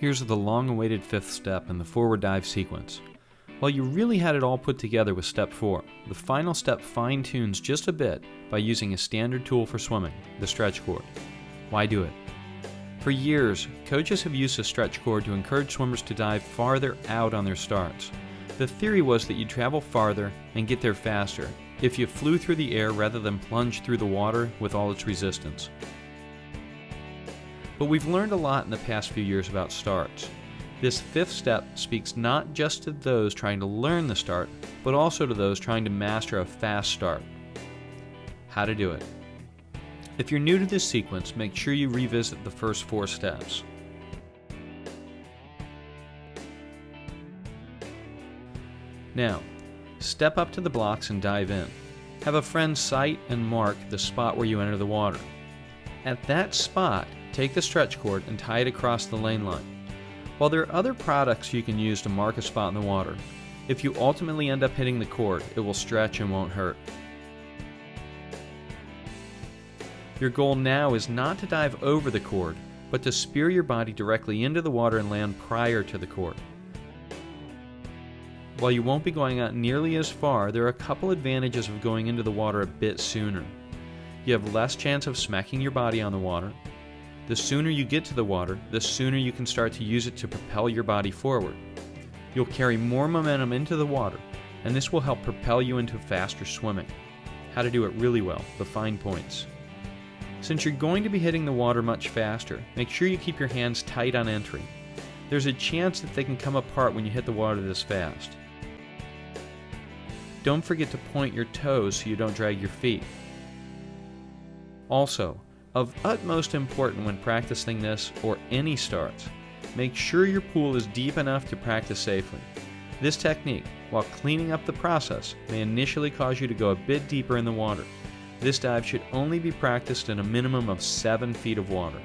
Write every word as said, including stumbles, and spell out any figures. Here's the long-awaited fifth step in the forward dive sequence. While you really had it all put together with step four, the final step fine-tunes just a bit by using a standard tool for swimming, the stretch cord. Why do it? For years, coaches have used the stretch cord to encourage swimmers to dive farther out on their starts. The theory was that you'd travel farther and get there faster if you flew through the air rather than plunged through the water with all its resistance. But we've learned a lot in the past few years about starts. This fifth step speaks not just to those trying to learn the start, but also to those trying to master a fast start. How to do it. If you're new to this sequence, make sure you revisit the first four steps. Now, step up to the blocks and dive in. Have a friend sight and mark the spot where you enter the water. At that spot, take the stretch cord and tie it across the lane line. While there are other products you can use to mark a spot in the water, if you ultimately end up hitting the cord, it will stretch and won't hurt. Your goal now is not to dive over the cord, but to spear your body directly into the water and land prior to the cord. While you won't be going out nearly as far, there are a couple advantages of going into the water a bit sooner. You have less chance of smacking your body on the water. The sooner you get to the water, the sooner you can start to use it to propel your body forward. You'll carry more momentum into the water, and this will help propel you into faster swimming. How to do it really well, the fine points. Since you're going to be hitting the water much faster, make sure you keep your hands tight on entry. There's a chance that they can come apart when you hit the water this fast. Don't forget to point your toes so you don't drag your feet. Also, of utmost importance when practicing this or any starts, make sure your pool is deep enough to practice safely. This technique, while cleaning up the process, may initially cause you to go a bit deeper in the water. This dive should only be practiced in a minimum of seven feet of water.